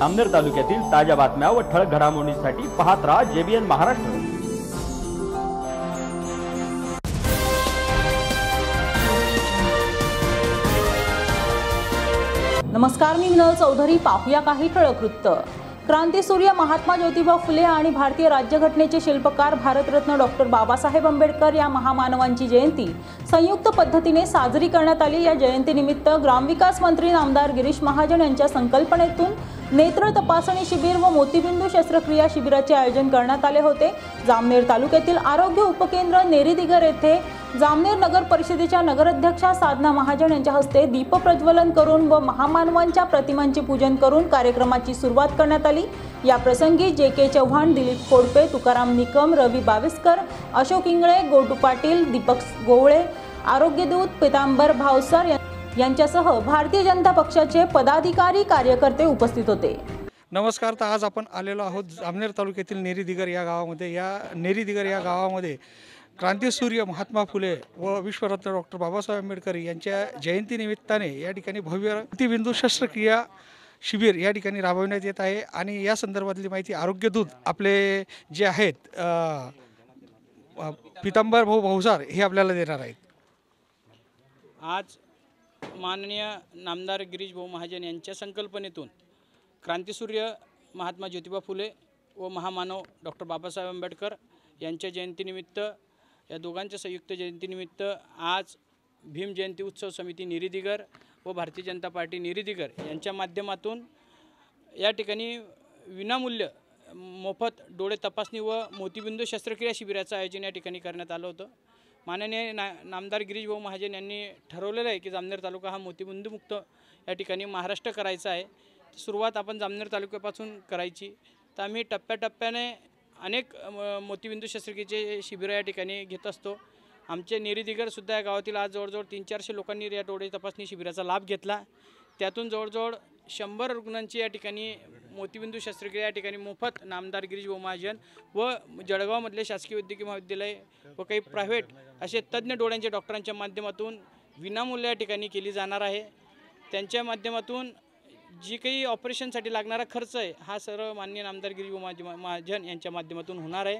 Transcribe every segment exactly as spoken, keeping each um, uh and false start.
जामनेर तालुक्यातील ताज्या बातम्या व ठळक घडामोडींसाठी पाहत रहा जेबीएन महाराष्ट्र। नमस्कार, मी विनल चौधरी। पाहूया काही ठळक वृत्त। क्रांतिसूर्य महात्मा ज्योतिबा फुले आणि भारतीय राज्यघटनेचे शिल्पकार भारतरत्न डॉ बाबासाहेब आंबेडकर या महामानवांची जयंती संयुक्त पद्धतीने साजरी करण्यात आली। या जयंतीनिमित्त ग्रामविकास मंत्री आमदार गिरीश महाजन यांच्या संकल्पनेतून नेत्र तपासणी शिबिर व मोतीबिंदू शस्त्रक्रिया शिबिराचे आयोजन करण्यात आले होते। जामनेर तालुक्यातील आरोग्य उपकेंद्र नेरीदिगर येथे जामनेर नगर परिषदेच्या नगराध्यक्षा साधना महाजन यांच्या हस्ते दीप प्रज्वलन करून व महामानवांच्या प्रतिमांचे पूजन करून कार्यक्रमाची सुरुवात करण्यात आली। या प्रसंगी जे के चव्हाण, दिलीप कोडपे, तुकाराम निकम, रवी बाविस्कर, अशोक इंगळे, गोटू पाटील, दीपक गोवळे, आरोग्यदूत पितांबर भावसर यांच्यासह भारतीय जनता पक्षाचे पदाधिकारी कार्यकर्ते उपस्थित होते। नमस्कार। तर आज आपण आलेलो आहोत जामनेर तालुक्यातील नेरीदिगर या गावामध्ये। या नेरीदिगर या गावामध्ये क्रांतिसूर्य महात्मा फुले व विश्वरत्न डॉक्टर बाबासाहेब आंबेडकर यांच्या जयंतीनिमित्ताने या ठिकाणी भव्य मोतीबिंदू शस्त्रक्रिया शिबिर या ठिकाणी राबविण्यात येत आहे। आणि या संदर्भातली माहिती आरोग्यदूत आपले जे आहेत पितांबर भाऊ भावसार हे आपल्याला देणार आहेत। आज माननीय नामदार गिरीश भाऊ महाजन यांच्या संकल्पनेतून क्रांतिसूर्य महात्मा ज्योतिबा फुले व महामानव डॉक्टर बाबासाहेब आंबेडकर यांच्या जयंतीनिमित्त या दोघांच्या संयुक्त जयंतीनिमित्त आज भीम जयंती उत्सव समिती नेरीदिगर व भारतीय जनता पार्टी नेरीदिगर यांच्या माध्यमातून या ठिकाणी विनामूल्य मोफत डोळे तपासणी व मोतीबिंदू शस्त्रक्रिया शिबिराचं आयोजन या ठिकाणी करण्यात आलं होतं। माननीय ना नामदार गिरीश भाऊ महाजन यांनी ठरवलेलं आहे की जामनेर तालुका हा मोतीबिंदूमुक्त या ठिकाणी महाराष्ट्र करायचा आहे। सुरुवात आपण जामनेर तालुक्यापासून करायची। तर आम्ही टप्प्याटप्प्याने अनेक मोतीबिंदू शस्त्रक्रियेचे शिबिरं या ठिकाणी घेत असतो। आमचे नेरीदिगरसुद्धा या गावातील आज जवळजवळ तीन चारशे लोकांनी या डोळे तपासणी शिबिराचा लाभ घेतला। त्यातून जवळजवळ शंभर रुग्णांची या ठिकाणी मोतीबिंदू शस्त्रक्रिया या ठिकाणी मोफत नामदार गिरीश भाऊ महाजन व जळगावमधले शासकीय वैद्यकीय महाविद्यालय व काही प्रायव्हेट असे तज्ज्ञ डोळ्यांच्या डॉक्टरांच्या माध्यमातून विनामूल्य या ठिकाणी केली जाणार आहे। त्यांच्या माध्यमातून जी काही ऑपरेशनसाठी लागणारा खर्च आहे हा सर्व माननीय नामदार गिरीश भाऊ महाजन यांच्या माध्यमातून होणार आहे।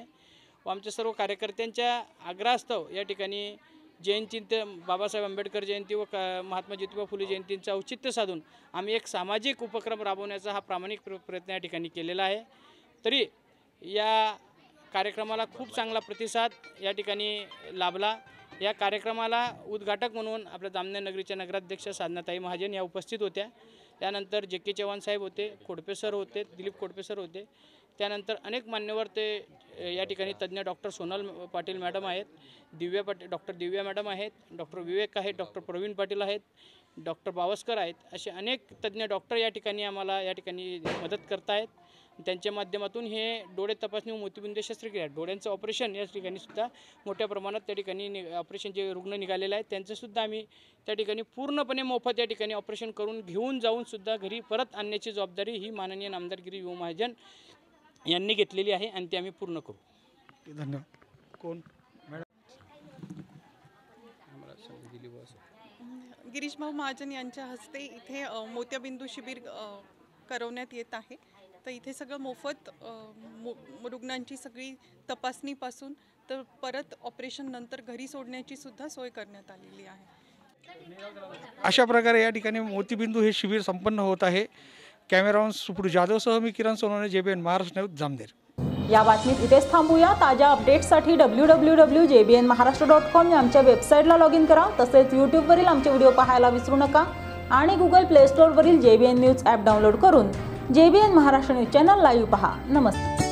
व आमच्या सर्व कार्यकर्त्यांच्या आग्रहास्तव या ठिकाणी जयंती बाबासाहेब आंबेडकर जयंती व महात्मा ज्योतिबा फुले जयंतींचं औचित्य साधून आम्ही एक सामाजिक उपक्रम राबवण्याचा हा प्रामाणिक प्रयत्न या ठिकाणी केलेला आहे। तरी या कार्यक्रमाला खूप चांगला प्रतिसाद या ठिकाणी लाभला। या कार्यक्रमाला उद्घाटक म्हणून आपल्या जामनेर नगरीच्या नगराध्यक्ष साधनाताई महाजन या उपस्थित होत्या। त्यानंतर जे के चव्हाण साहेब होते, कोडपे सर होते, दिलीप कोडपे सर होते, त्यानंतर अनेक मान्यवर ते या ठिकाणी तज्ज्ञ डॉक्टर सोनल पाटील मॅडम आहेत, दिव्या पाटील डॉक्टर दिव्या मॅडम आहेत, डॉक्टर विवेक आहेत, डॉक्टर प्रवीण पाटील आहेत, डॉक्टर बावस्कर आहेत, असे अनेक तज्ज्ञ डॉक्टर या ठिकाणी आम्हाला या ठिकाणी मदत करत आहेत। त्यांच्या माध्यमातून हे डोळे तपासणी व मोतीबिंदू शस्त्रक्रिया डोळ्यांचं ऑपरेशन या ठिकाणीसुद्धा मोठ्या प्रमाणात त्या ठिकाणी ऑपरेशन जे रुग्ण निघालेले आहेत त्यांचंसुद्धा आम्ही त्या ठिकाणी पूर्णपणे मोफत या ठिकाणी ऑपरेशन करून घेऊन जाऊनसुद्धा घरी परत आणण्याची जबाबदारी ही माननीय नामदार गिरीश भाऊ महाजन यांनी घेतलेली आहे आणि ते आम्ही पूर्ण करू। धन्यवाद। कोण मॅडम? गिरीश भाऊ महाजन यांच्या हस्ते इथे मोतीबिंदू शिबिर करवण्यात येत आहे। तर इथे सगळं मोफत रुग्णांची सगळी तपासणीपासून तर परत ऑपरेशन नंतर घरी सोडण्याची सुद्धा सोय करण्यात आलेली आहे। अशा प्रकारे या ठिकाणी मोतीबिंदू हे शिबिर संपन्न होत आहे। कॅमेरामन सुपुर जाधव सह मी किरण सोनवणे, जेबीएन महाराष्ट्र न्यूज जामनेर। या बातमीत इथेच थांबूया। ताज्या अपडेट्ससाठी W W W JBN Maharashtra dot com या आमच्या वेबसाईटला लॉग इन करा। तसेच यूट्यूबवरील आमचे व्हिडिओ पाहायला विसरू नका आणि गुगल प्ले स्टोरवरील जेबीएन न्यूज ॲप डाउनलोड करून JBN Maharashtra news channel live पहा। नमस्कार।